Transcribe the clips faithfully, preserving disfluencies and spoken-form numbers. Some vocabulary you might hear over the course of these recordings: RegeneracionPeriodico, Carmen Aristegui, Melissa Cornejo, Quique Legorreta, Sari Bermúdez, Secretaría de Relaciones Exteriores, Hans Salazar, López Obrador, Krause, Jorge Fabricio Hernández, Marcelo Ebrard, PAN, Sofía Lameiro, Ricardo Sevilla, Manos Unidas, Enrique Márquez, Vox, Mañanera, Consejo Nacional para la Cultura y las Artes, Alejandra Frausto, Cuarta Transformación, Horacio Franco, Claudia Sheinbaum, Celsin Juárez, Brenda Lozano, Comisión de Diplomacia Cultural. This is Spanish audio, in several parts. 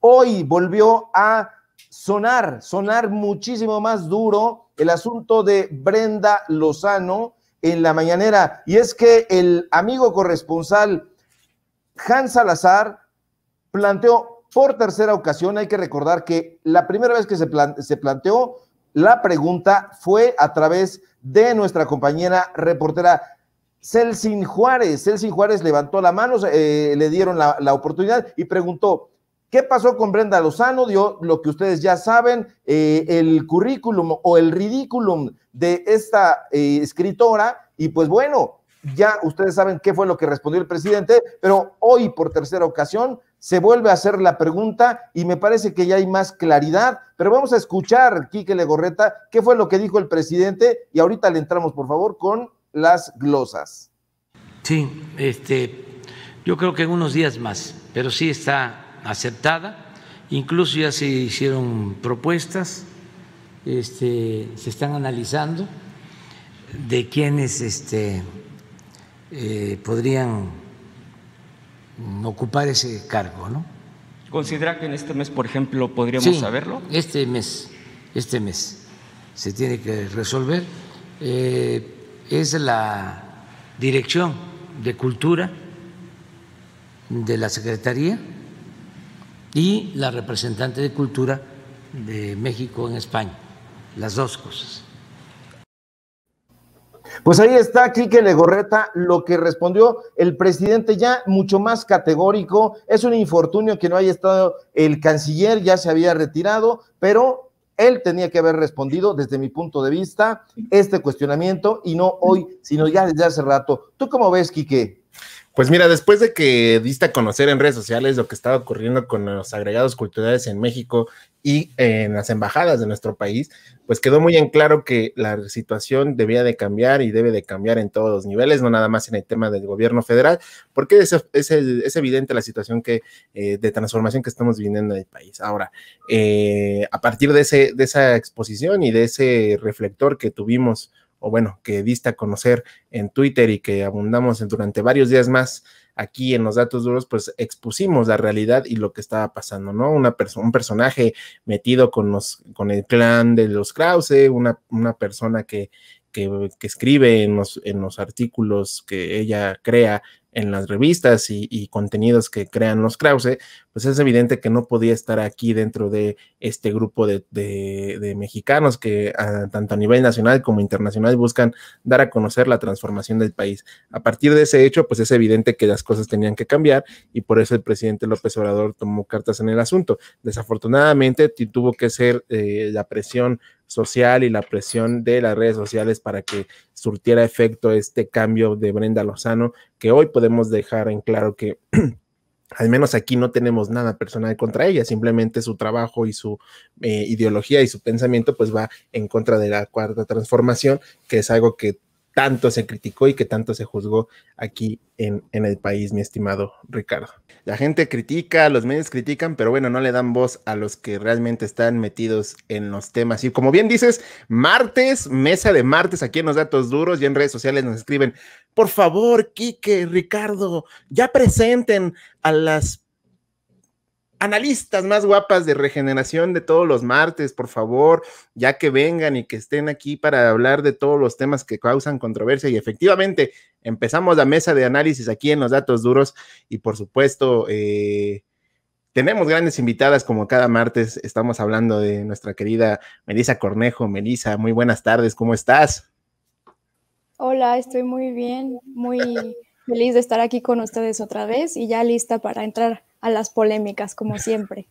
Hoy volvió a sonar, sonar muchísimo más duro el asunto de Brenda Lozano en la Mañanera. Y es que el amigo corresponsal Hans Salazar planteó por tercera ocasión, hay que recordar que la primera vez que se, plante, se planteó la pregunta fue a través de nuestra compañera reportera Celsin Juárez. Celsin Juárez levantó la mano, eh, le dieron la, la oportunidad y preguntó, ¿qué pasó con Brenda Lozano? Dio lo que ustedes ya saben, eh, el currículum o el ridículum de esta eh, escritora, y pues bueno, ya ustedes saben qué fue lo que respondió el presidente, pero hoy por tercera ocasión se vuelve a hacer la pregunta y me parece que ya hay más claridad, pero vamos a escuchar, Quique Legorreta, qué fue lo que dijo el presidente y ahorita le entramos, por favor, con las glosas. Sí, este, yo creo que en unos días más, pero sí está aceptada, incluso ya se hicieron propuestas, este, se están analizando de quienes este, eh, podrían ocupar ese cargo, ¿no? ¿Considera que en este mes, por ejemplo, podríamos sí, saberlo? Este mes, este mes se tiene que resolver. Eh, es la Dirección de Cultura de la Secretaría y la representante de Cultura de México en España, las dos cosas. Pues ahí está Quique Legorreta, lo que respondió el presidente ya mucho más categórico. Es un infortunio que no haya estado el canciller, ya se había retirado, pero él tenía que haber respondido, desde mi punto de vista, este cuestionamiento, y no hoy, sino ya desde hace rato. ¿Tú cómo ves, Quique? Pues mira, después de que diste a conocer en redes sociales lo que estaba ocurriendo con los agregados culturales en México y en las embajadas de nuestro país, pues quedó muy en claro que la situación debía de cambiar y debe de cambiar en todos los niveles, no nada más en el tema del gobierno federal, porque es, es, es evidente la situación que, eh, de transformación que estamos viviendo en el país. Ahora, eh, a partir de, ese, de esa exposición y de ese reflector que tuvimos, o bueno, que diste a conocer en Twitter y que abundamos en, durante varios días más aquí en los datos duros, pues expusimos la realidad y lo que estaba pasando, ¿no? Una perso- un personaje metido con, los, con el clan de los Krause, una, una persona que, que, que escribe en los, en los artículos que ella crea en las revistas y, y contenidos que crean los Krause, pues es evidente que no podía estar aquí dentro de este grupo de, de, de mexicanos que a, tanto a nivel nacional como internacional buscan dar a conocer la transformación del país. A partir de ese hecho, pues es evidente que las cosas tenían que cambiar y por eso el presidente López Obrador tomó cartas en el asunto. Desafortunadamente tuvo que ser eh, la presión social y la presión de las redes sociales para que surtiera efecto este cambio de Brenda Lozano, que hoy podemos dejar en claro que al menos aquí no tenemos nada personal contra ella, simplemente su trabajo y su eh, ideología y su pensamiento pues va en contra de la Cuarta Transformación, que es algo que tanto se criticó y que tanto se juzgó aquí en, en el país, mi estimado Ricardo. La gente critica, los medios critican, pero bueno, no le dan voz a los que realmente están metidos en los temas. Y como bien dices, martes, mesa de martes, aquí en los datos duros y en redes sociales nos escriben, por favor, Quique, Ricardo, ya presenten a las analistas más guapas de Regeneración de todos los martes, por favor, ya que vengan y que estén aquí para hablar de todos los temas que causan controversia. Y efectivamente, empezamos la mesa de análisis aquí en los datos duros y por supuesto, eh, tenemos grandes invitadas como cada martes. Estamos hablando de nuestra querida Melissa Cornejo. Melissa, muy buenas tardes, ¿cómo estás? Hola, estoy muy bien, muy feliz de estar aquí con ustedes otra vez y ya lista para entrar a las polémicas, como siempre.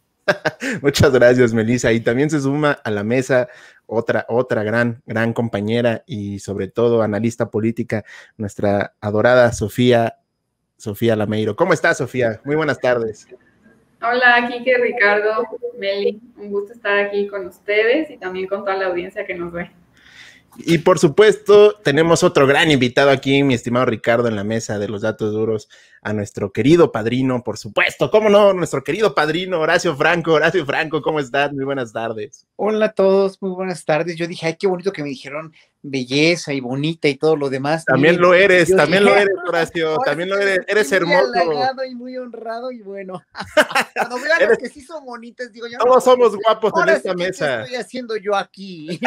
Muchas gracias, Melissa. Y también se suma a la mesa otra, otra gran, gran compañera y sobre todo analista política, nuestra adorada Sofía, Sofía Lameiro. ¿Cómo estás, Sofía? Muy buenas tardes. Hola, Quique, Ricardo, Meli. Un gusto estar aquí con ustedes y también con toda la audiencia que nos ve. Y por supuesto, tenemos otro gran invitado aquí, mi estimado Ricardo, en la mesa de los datos duros, a nuestro querido padrino, por supuesto, cómo no, nuestro querido padrino Horacio Franco. Horacio Franco, ¿cómo estás? Muy buenas tardes. Hola a todos, muy buenas tardes. Yo dije, ay, qué bonito que me dijeron belleza y bonita y todo lo demás. También Miren, lo eres, también dije, lo eres, Horacio, también lo eres, eres hermoso. Muy halagado y muy honrado y bueno. Cuando vean eres... los que sí son bonitas, digo yo. Todos no, somos no, guapos en esta mesa. ¿Qué estoy haciendo yo aquí?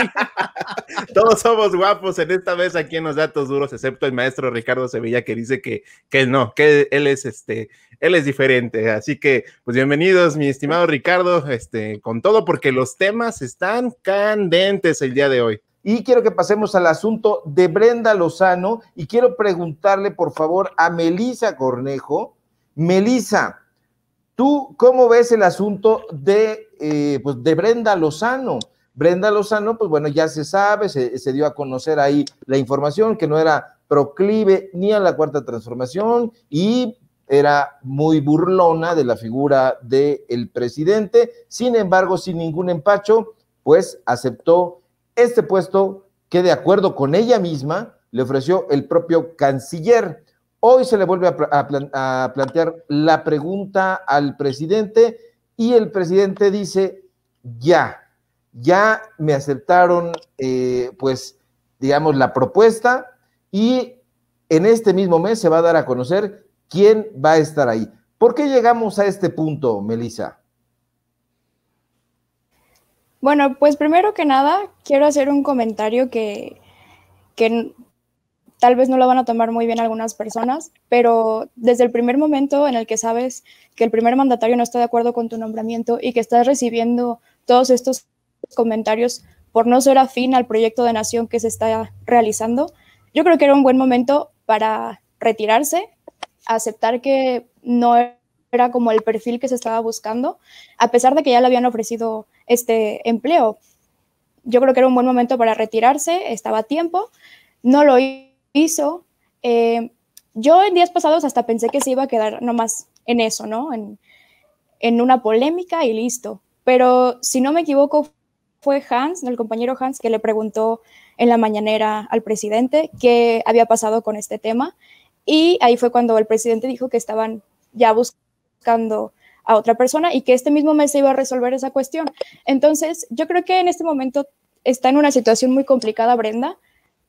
Todos somos guapos en esta mesa aquí en los datos duros, excepto el maestro Ricardo Sevilla, que dice que, que no, que él es este, él es diferente. Así que, pues bienvenidos, mi estimado Ricardo, este, con todo, porque los temas están candentes el día de hoy. Y quiero que pasemos al asunto de Brenda Lozano y quiero preguntarle, por favor, a Melissa Cornejo. Melissa, ¿tú cómo ves el asunto de, eh, pues de Brenda Lozano? Brenda Lozano, pues bueno, ya se sabe, se, se dio a conocer ahí la información que no era proclive ni a la Cuarta Transformación y era muy burlona de la figura del presidente. Sin embargo, sin ningún empacho, pues aceptó este puesto que, de acuerdo con ella misma, le ofreció el propio canciller. Hoy se le vuelve a, a, plan, a plantear la pregunta al presidente y el presidente dice, ya, ya me aceptaron, eh, pues, digamos, la propuesta y en este mismo mes se va a dar a conocer quién va a estar ahí. ¿Por qué llegamos a este punto, Melissa? Bueno, pues primero que nada, quiero hacer un comentario que, que tal vez no lo van a tomar muy bien algunas personas, pero desde el primer momento en el que sabes que el primer mandatario no está de acuerdo con tu nombramiento y que estás recibiendo todos estos comentarios por no ser afín al proyecto de nación que se está realizando, yo creo que era un buen momento para retirarse, aceptar que no era como el perfil que se estaba buscando, a pesar de que ya le habían ofrecido este empleo. Yo creo que era un buen momento para retirarse, estaba a tiempo, no lo hizo. Eh, yo en días pasados hasta pensé que se iba a quedar nomás en eso, ¿no? En, en una polémica y listo. Pero si no me equivoco, fue Hans, el compañero Hans, que le preguntó en la mañanera al presidente qué había pasado con este tema. Y ahí fue cuando el presidente dijo que estaban ya buscando buscando a otra persona y que este mismo mes se iba a resolver esa cuestión. Entonces, yo creo que en este momento está en una situación muy complicada Brenda,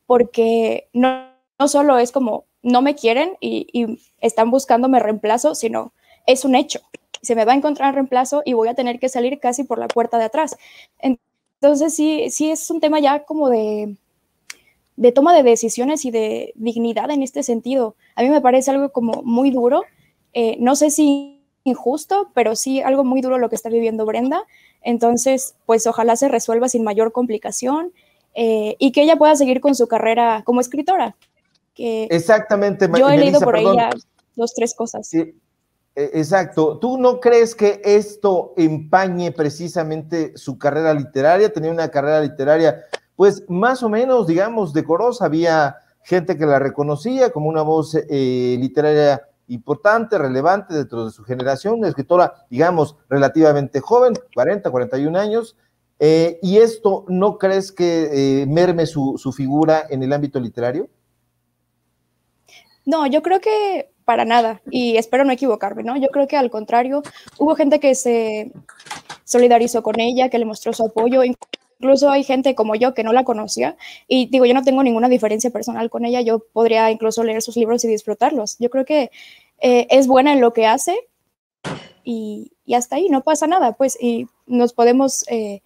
porque no, no solo es como no me quieren y, y están buscándome reemplazo, sino es un hecho. Se me va a encontrar reemplazo y voy a tener que salir casi por la puerta de atrás. Entonces, sí, sí es un tema ya como de, de toma de decisiones y de dignidad en este sentido. A mí me parece algo como muy duro. Eh, no sé si injusto, pero sí algo muy duro lo que está viviendo Brenda. Entonces, pues ojalá se resuelva sin mayor complicación eh, y que ella pueda seguir con su carrera como escritora. Que exactamente. Yo he leído por ella dos, tres cosas. Sí, exacto. ¿Tú no crees que esto empañe precisamente su carrera literaria? Tenía una carrera literaria, pues más o menos, digamos, decorosa. Había gente que la reconocía como una voz eh, literaria importante, relevante dentro de su generación, una escritora, digamos, relativamente joven, cuarenta, cuarenta y uno años, eh, ¿y esto no crees que eh, merme su, su figura en el ámbito literario? No, yo creo que para nada, y espero no equivocarme, ¿no? Yo creo que al contrario, hubo gente que se solidarizó con ella, que le mostró su apoyo, incluso hay gente como yo que no la conocía y digo, yo no tengo ninguna diferencia personal con ella, yo podría incluso leer sus libros y disfrutarlos. Yo creo que eh, es buena en lo que hace y, y hasta ahí no pasa nada, pues, y nos podemos, eh,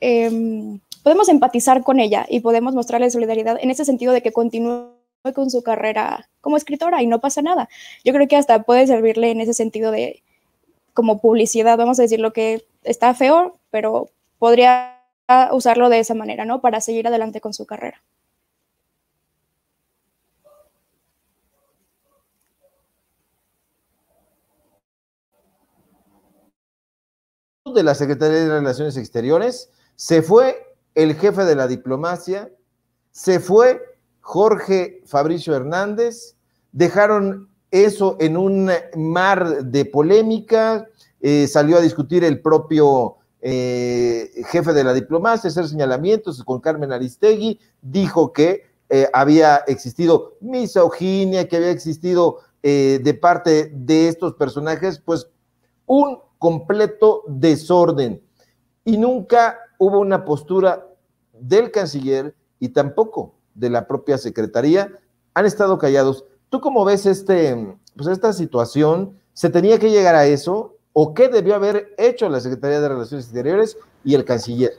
eh, podemos empatizar con ella y podemos mostrarle solidaridad en ese sentido de que continúe con su carrera como escritora y no pasa nada. Yo creo que hasta puede servirle en ese sentido de como publicidad, vamos a decir lo que está feo, pero podría a usarlo de esa manera, ¿no? Para seguir adelante con su carrera. De la Secretaría de Relaciones Exteriores, se fue el jefe de la diplomacia, se fue Jorge Fabricio Hernández, dejaron eso en un mar de polémica, eh, salió a discutir el propio Eh, jefe de la diplomacia, hacer señalamientos con Carmen Aristegui, dijo que eh, había existido misoginia, que había existido eh, de parte de estos personajes, pues un completo desorden. Y nunca hubo una postura del canciller y tampoco de la propia secretaría. Han estado callados. ¿Tú cómo ves este, pues esta situación? ¿Se tenía que llegar a eso? ¿O qué debió haber hecho la Secretaría de Relaciones Exteriores y el canciller?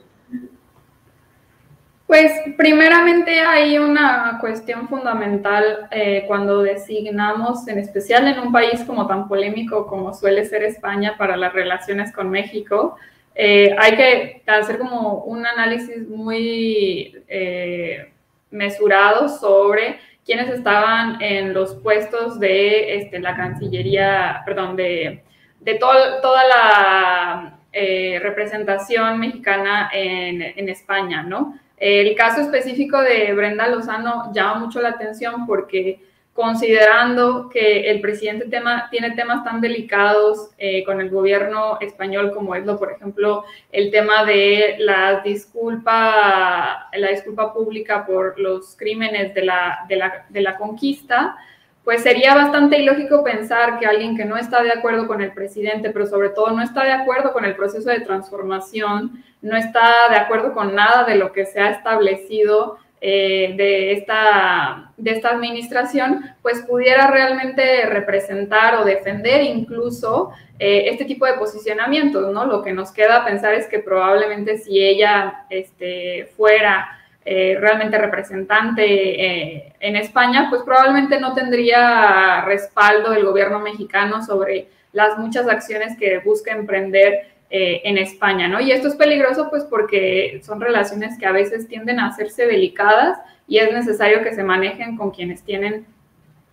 Pues primeramente hay una cuestión fundamental eh, cuando designamos, en especial en un país como tan polémico como suele ser España para las relaciones con México, eh, hay que hacer como un análisis muy eh, mesurado sobre quienes estaban en los puestos de este, la Cancillería, perdón, de, de todo, toda la eh, representación mexicana en, en España, ¿no? El caso específico de Brenda Lozano llama mucho la atención porque considerando que el presidente tema, tiene temas tan delicados eh, con el gobierno español como es, lo, por ejemplo, el tema de la disculpa, la disculpa pública por los crímenes de la, de la, de la conquista, pues sería bastante ilógico pensar que alguien que no está de acuerdo con el presidente, pero sobre todo no está de acuerdo con el proceso de transformación, no está de acuerdo con nada de lo que se ha establecido eh, de, esta, de esta administración, pues pudiera realmente representar o defender incluso eh, este tipo de posicionamientos, ¿no? Lo que nos queda pensar es que probablemente si ella este, fuera... Eh, realmente representante eh, en España, pues probablemente no tendría respaldo del gobierno mexicano sobre las muchas acciones que busca emprender eh, en España, ¿no? Y esto es peligroso pues porque son relaciones que a veces tienden a hacerse delicadas y es necesario que se manejen con quienes tienen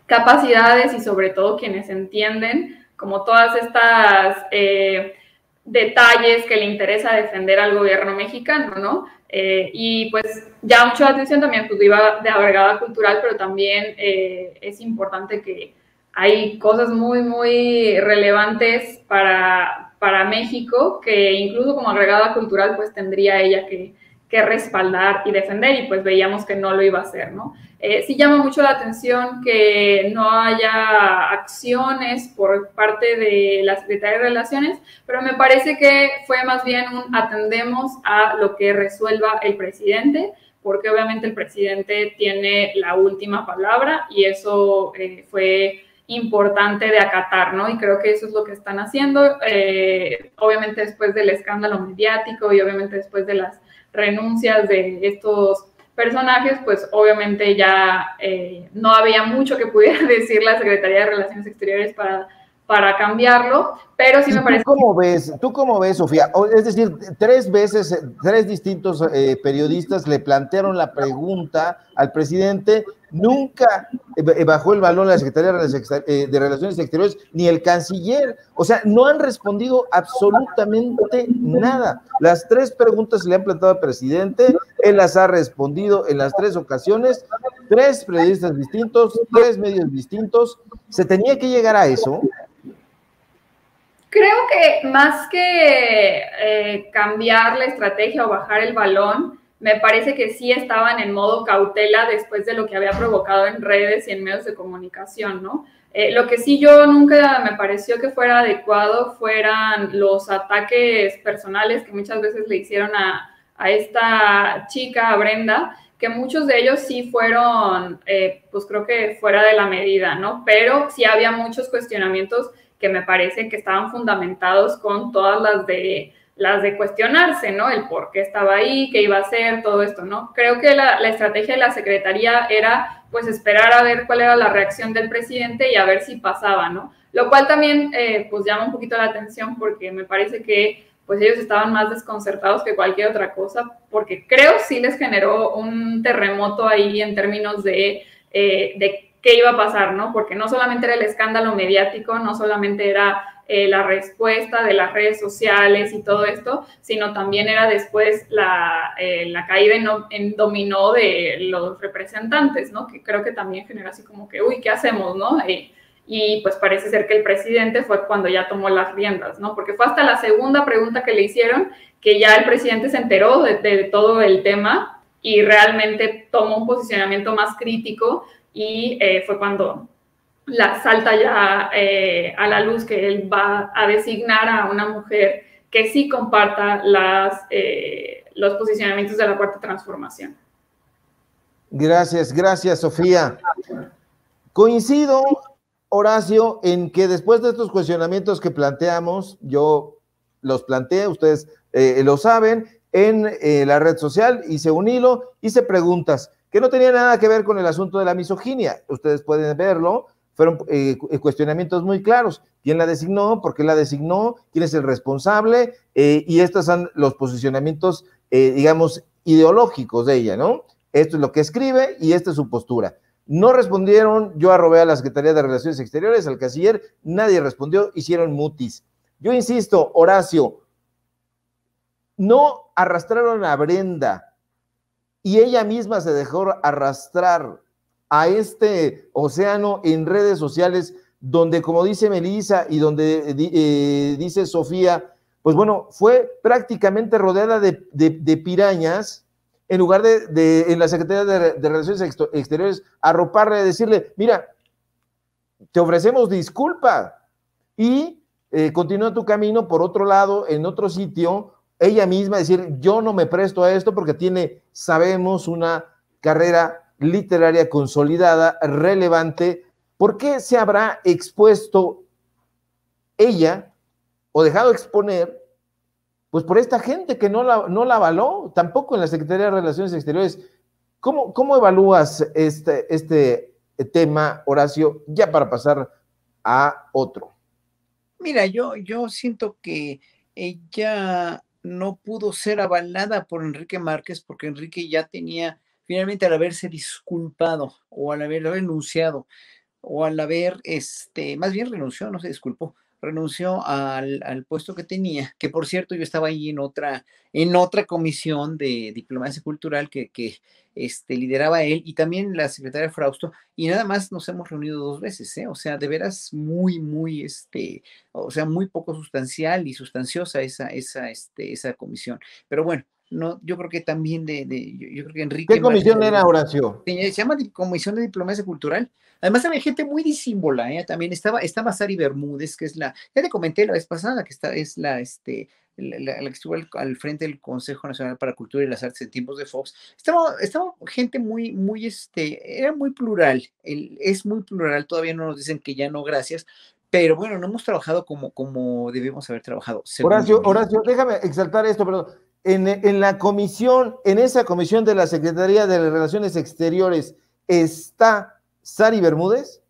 capacidades y sobre todo quienes entienden como todas estas eh, detalles que le interesa defender al gobierno mexicano, ¿no? Eh, y pues ya mucho la atención también pues, iba de agregada cultural, pero también eh, es importante que hay cosas muy, muy relevantes para, para México que incluso como agregada cultural pues tendría ella que, que respaldar y defender y pues veíamos que no lo iba a hacer, ¿no? Eh, sí llama mucho la atención que no haya acciones por parte de la Secretaría de Relaciones, pero me parece que fue más bien un atendemos a lo que resuelva el presidente, porque obviamente el presidente tiene la última palabra y eso eh, fue importante de acatar, ¿no? Y creo que eso es lo que están haciendo, eh, obviamente después del escándalo mediático y obviamente después de las renuncias de estos personajes, pues obviamente ya eh, no había mucho que pudiera decir la Secretaría de Relaciones Exteriores para, para cambiarlo, pero sí me parece... ¿Tú cómo ves, ¿Tú cómo ves, Sofía? Es decir, tres veces, tres distintos eh, periodistas le plantearon la pregunta al presidente, nunca bajó el balón la Secretaría de Relaciones Exteriores ni el canciller, o sea, no han respondido absolutamente nada. Las tres preguntas le han planteado al presidente, él las ha respondido en las tres ocasiones, tres periodistas distintos, tres medios distintos. ¿Se tenía que llegar a eso? Creo que más que eh, cambiar la estrategia o bajar el balón, me parece que sí estaban en modo cautela después de lo que había provocado en redes y en medios de comunicación, ¿no? Eh, lo que sí yo nunca me pareció que fuera adecuado fueran los ataques personales que muchas veces le hicieron a, a esta chica, a Brenda, que muchos de ellos sí fueron, eh, pues creo que fuera de la medida, ¿no? Pero sí había muchos cuestionamientos que me parece que estaban fundamentados con todas las de... las de cuestionarse, ¿no? El por qué estaba ahí, qué iba a hacer, todo esto, ¿no? Creo que la, la estrategia de la Secretaría era, pues, esperar a ver cuál era la reacción del presidente y a ver si pasaba, ¿no? Lo cual también, eh, pues, llama un poquito la atención porque me parece que, pues, ellos estaban más desconcertados que cualquier otra cosa porque creo sí les generó un terremoto ahí en términos de, eh, de qué iba a pasar, ¿no? Porque no solamente era el escándalo mediático, no solamente era... Eh, la respuesta de las redes sociales y todo esto, sino también era después la, eh, la caída en, en dominó de los representantes, ¿no? Que creo que también generó así como que, uy, ¿qué hacemos, no? Eh, y pues parece ser que el presidente fue cuando ya tomó las riendas, ¿no? Porque fue hasta la segunda pregunta que le hicieron que ya el presidente se enteró de, de todo el tema y realmente tomó un posicionamiento más crítico y eh, fue cuando la, salta ya eh, a la luz que él va a designar a una mujer que sí comparta las, eh, los posicionamientos de la Cuarta Transformación. Gracias, gracias, Sofía. Coincido, Horacio, en que después de estos cuestionamientos que planteamos, yo los planteé, ustedes eh, lo saben, en eh, la red social, hice un hilo, hice preguntas que no tenían nada que ver con el asunto de la misoginia. Ustedes pueden verlo, fueron eh, cuestionamientos muy claros. ¿Quién la designó? ¿Por qué la designó? ¿Quién es el responsable? Eh, y estos son los posicionamientos, eh, digamos, ideológicos de ella, ¿no? Esto es lo que escribe y esta es su postura. No respondieron, yo arrobé a la Secretaría de Relaciones Exteriores, al canciller, nadie respondió, hicieron mutis. Yo insisto, Horacio, no arrastraron a Brenda y ella misma se dejó arrastrar a este océano en redes sociales donde, como dice Melissa y donde eh, dice Sofía, pues bueno, fue prácticamente rodeada de, de, de pirañas. En lugar de, de en la Secretaría de, de Relaciones Exteriores, arroparle, decirle, mira, te ofrecemos disculpa y eh, continúa tu camino por otro lado, en otro sitio, ella misma decir, yo no me presto a esto porque tiene, sabemos, una carrera literaria consolidada, relevante. ¿Por qué se habrá expuesto ella o dejado exponer? Pues por esta gente que no la, no la avaló, tampoco en la Secretaría de Relaciones Exteriores. ¿Cómo, cómo evalúas este, este tema, Horacio, ya para pasar a otro? Mira, yo, yo siento que ella no pudo ser avalada por Enrique Márquez porque Enrique ya tenía, finalmente al haberse disculpado o al haber renunciado o al haber, este, más bien renunció, no se disculpó, renunció al, al puesto que tenía, que por cierto yo estaba ahí en otra, en otra comisión de diplomacia cultural que, que este, lideraba él y también la secretaria Frausto, y nada más nos hemos reunido dos veces, ¿eh? O sea, de veras muy, muy, este, o sea, muy poco sustancial y sustanciosa esa, esa, este, esa comisión. Pero bueno, no, yo creo que también de, de yo, yo creo que Enrique... ¿Qué comisión Martín, era, Horacio? Se llama Comisión de Diplomacia Cultural. Además había gente muy disímbola, ¿eh? También estaba, estaba Sari Bermúdez, que es la, ya te comenté la vez pasada, que está, es la, este, la, la, la que estuvo al, al frente del Consejo Nacional para la Cultura y las Artes en tiempos de Vox. Estaba, estaba gente muy, muy, este, era muy plural, el, es muy plural, todavía no nos dicen que ya no, gracias, pero bueno, no hemos trabajado como, como debemos haber trabajado. Horacio, Horacio, déjame exaltar esto, perdón. En, en la comisión, en esa comisión de la Secretaría de Relaciones Exteriores, ¿está Sari Bermúdez?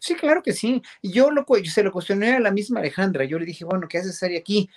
Sí, claro que sí. Yo, lo, yo se lo cuestioné a la misma Alejandra. Yo le dije, bueno, ¿qué hace Sari aquí?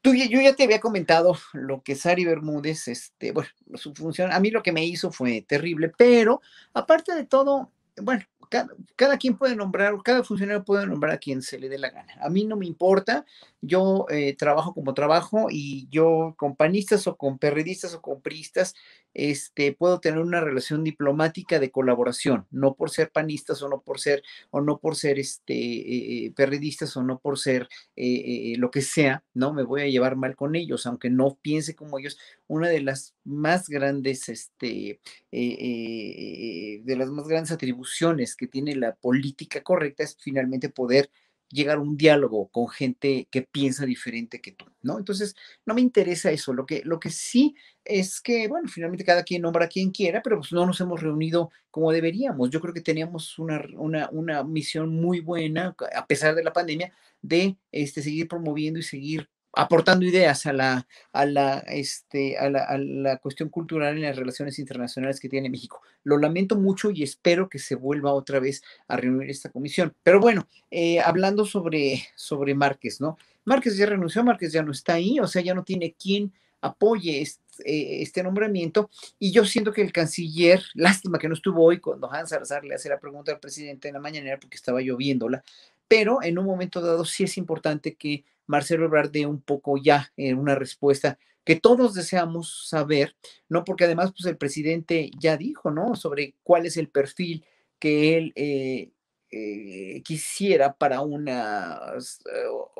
Tú, yo ya te había comentado lo que Sari Bermúdez, este, bueno, su función, a mí lo que me hizo fue terrible, pero aparte de todo, bueno, Cada, cada quien puede nombrar, cada funcionario puede nombrar a quien se le dé la gana. A mí no me importa, yo eh, trabajo como trabajo y yo con panistas o con perredistas o con priistas este, puedo tener una relación diplomática de colaboración, no por ser panistas o no por ser, o no por ser este, eh, perredistas o no por ser eh, eh, lo que sea, no me voy a llevar mal con ellos, aunque no piense como ellos. Una de las más grandes, este, eh, eh, de las más grandes atribuciones que tiene la política correcta es finalmente poder llegar a un diálogo con gente que piensa diferente que tú, ¿no? Entonces, no me interesa eso. Lo que, lo que sí es que, bueno, finalmente cada quien nombra a quien quiera, pero pues no nos hemos reunido como deberíamos. Yo creo que teníamos una, una, una misión muy buena, a pesar de la pandemia, de este, seguir promoviendo y seguir aportando ideas a la, a la, este, a la, a la cuestión cultural en las relaciones internacionales que tiene México. Lo lamento mucho y espero que se vuelva otra vez a reunir esta comisión. Pero bueno, eh, hablando sobre, sobre Márquez, ¿no? Márquez ya renunció, Márquez ya no está ahí, o sea, ya no tiene quien apoye este, este nombramiento, y yo siento que el canciller, lástima que no estuvo hoy cuando Hans Salazar le hace la pregunta al presidente en la mañanera porque estaba lloviéndola, pero en un momento dado sí es importante que Marcelo Ebrard dé un poco ya eh, una respuesta que todos deseamos saber, ¿no? Porque además pues el presidente ya dijo, ¿no? Sobre cuál es el perfil que él eh, eh, quisiera para una,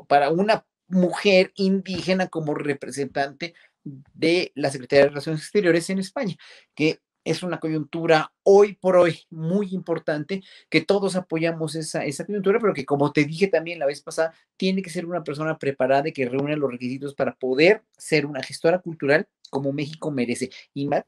para una mujer indígena como representante de la Secretaría de Relaciones Exteriores en España, que es una coyuntura hoy por hoy muy importante, que todos apoyamos esa, esa coyuntura, pero que, como te dije también la vez pasada, tiene que ser una persona preparada y que reúna los requisitos para poder ser una gestora cultural como México merece. Y más,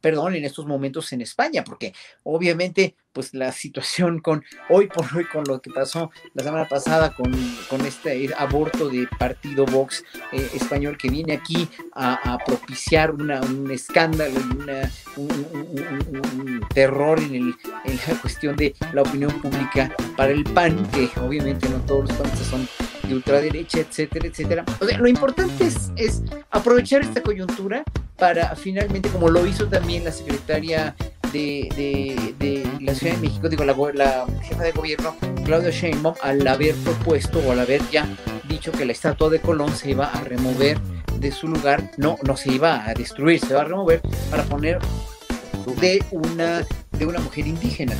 perdón, en estos momentos en España, porque obviamente pues la situación con hoy por hoy, con lo que pasó la semana pasada con, con este aborto de partido Vox eh, español, que viene aquí a, a propiciar una, un escándalo y una, un, un, un, un terror en, el, en la cuestión de la opinión pública para el P A N, que obviamente no todos los panistas son de ultraderecha, etcétera, etcétera. O sea, lo importante es, es aprovechar esta coyuntura para finalmente, como lo hizo también la secretaria de, de, de la Ciudad de México, digo, la, la jefa de gobierno, Claudia Sheinbaum, al haber propuesto o al haber ya dicho que la estatua de Colón se iba a remover de su lugar, no, no se iba a destruir, se va a remover para poner de una, de una mujer indígena.